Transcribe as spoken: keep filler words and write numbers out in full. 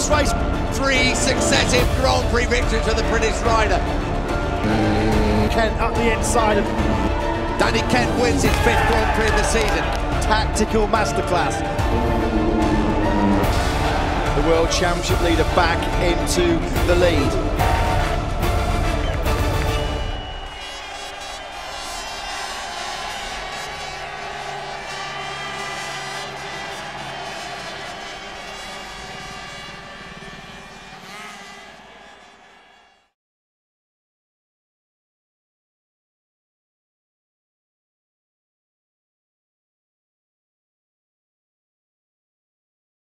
this race. Three successive Grand Prix victories for the British rider. Kent up the inside of Danny Kent wins his fifth Grand Prix of the season. Tactical masterclass. The World Championship leader back into the lead.